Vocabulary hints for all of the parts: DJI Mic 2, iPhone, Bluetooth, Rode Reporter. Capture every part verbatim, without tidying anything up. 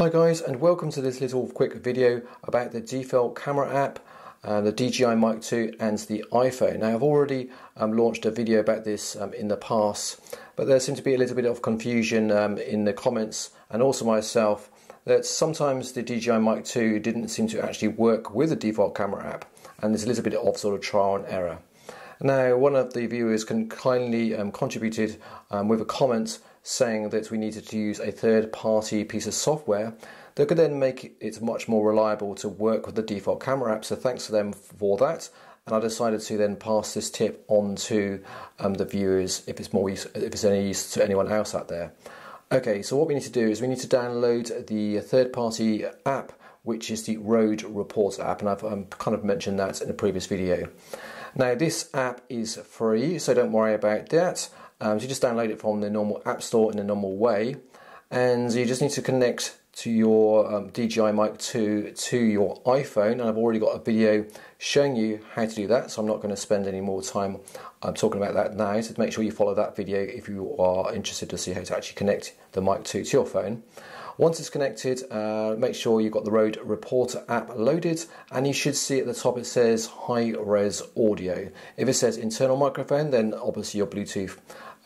Hi guys, and welcome to this little quick video about the default camera app, uh, the D J I Mic two and the iPhone. Now I've already um, launched a video about this um, in the past, but there seemed to be a little bit of confusion um, in the comments and also myself that sometimes the D J I Mic two didn't seem to actually work with the default camera app, and there's a little bit of sort of trial and error. Now one of the viewers can kindly um, contributed um, with a comment saying that we needed to use a third-party piece of software that could then make it much more reliable to work with the default camera app. So thanks to them for that, and I decided to then pass this tip on to um, the viewers if it's more use, if it's any use to anyone else out there. Okay, so what we need to do is we need to download the third-party app, which is the Rode Reporter app, and I've um, kind of mentioned that in a previous video. Now this app is free, so don't worry about that. Um, so you just download it from the normal app store in a normal way, and you just need to connect to your um, D J I Mic two to your iPhone, and I've already got a video showing you how to do that, so I'm not going to spend any more time um, talking about that now, so make sure you follow that video if you are interested to see how to actually connect the Mic two to your phone. Once it's connected, uh, make sure you've got the Rode Reporter app loaded, and you should see at the top it says high-res audio. If it says internal microphone, then obviously your Bluetooth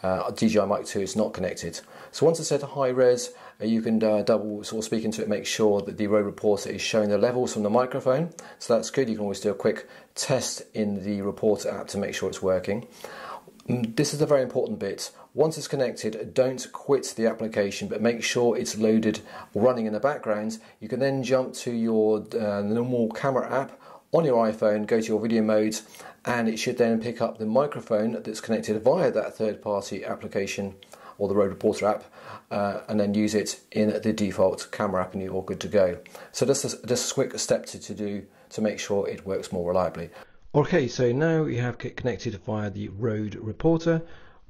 Uh, D J I Mic two is not connected. So once it's set to high res, uh, you can uh, double sort of speak into it, make sure that the Rode Reporter is showing the levels from the microphone. So that's good. You can always do a quick test in the Reporter app to make sure it's working. This is a very important bit. Once it's connected, don't quit the application, but make sure it's loaded, running in the background. You can then jump to your uh, normal camera app on your iPhone, go to your video mode, and it should then pick up the microphone that's connected via that third-party application or the Rode Reporter app, uh, and then use it in the default camera app, and you're all good to go. So this is just a quick step to, to do to make sure it works more reliably. Okay, so now you have connected via the Rode Reporter.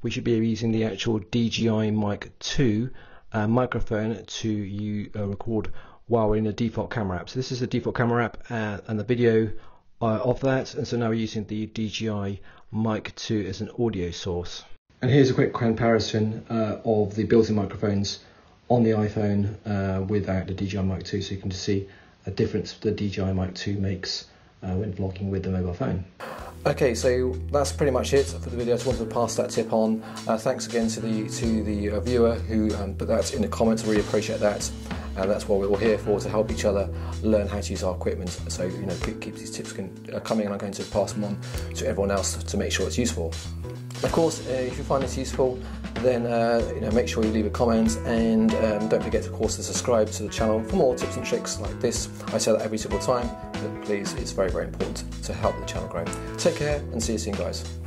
We should be using the actual D J I Mic two uh, microphone to you, uh, record while we're in the default camera app. So this is the default camera app uh, and the video uh, of that, and so now we're using the D J I Mic two as an audio source. And here's a quick comparison uh, of the built-in microphones on the iPhone uh, without the D J I Mic two, so you can just see a difference the D J I Mic two makes uh, when vlogging with the mobile phone. Okay, so that's pretty much it for the video. I just wanted to pass that tip on. Uh, thanks again to the to the uh, viewer who um, put that in the comments. I really appreciate that. And that's what we're all here for, to help each other learn how to use our equipment. So, you know, keep, keep these tips can, uh, coming, and I'm going to pass them on to everyone else to make sure it's useful. Of course, uh, if you find this useful, then uh, you know, make sure you leave a comment, and um, don't forget, of course, to subscribe to the channel for more tips and tricks like this. I say that every single time, but please, it's very, very important to help the channel grow. Take care, and see you soon, guys.